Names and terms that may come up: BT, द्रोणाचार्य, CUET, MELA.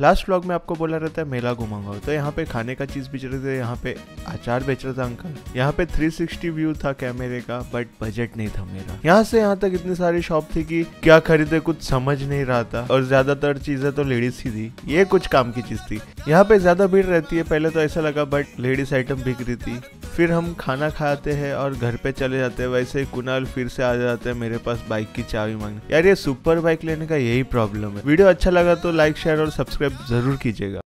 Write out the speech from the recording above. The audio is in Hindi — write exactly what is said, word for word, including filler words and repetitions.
लास्ट व्लॉग में आपको बोला रहता है मेला घुमाऊंगा, तो यहाँ पे खाने का चीज़ बेच रहे थे, यहाँ पे अचार बेच रहा था अंकल, यहाँ पे थ्री सिक्सटी व्यू था कैमरे का, बट बजट नहीं था मेरा। यहाँ से यहाँ तक इतनी सारी शॉप थी कि क्या खरीदे कुछ समझ नहीं रहा था, और ज्यादातर चीजें तो लेडीज ही थी, ये कुछ काम की चीज थी। यहाँ पे ज्यादा भीड़ रहती है पहले तो ऐसा लगा, बट लेडीज आइटम बिक रही थी। फिर हम खाना खाते हैं और घर पे चले जाते हैं। वैसे ही कुणाल फिर से आ जाते हैं मेरे पास बाइक की चाबी मांगने। यार ये सुपर बाइक लेने का यही प्रॉब्लम है। वीडियो अच्छा लगा तो लाइक शेयर और सब्सक्राइब जरूर कीजिएगा।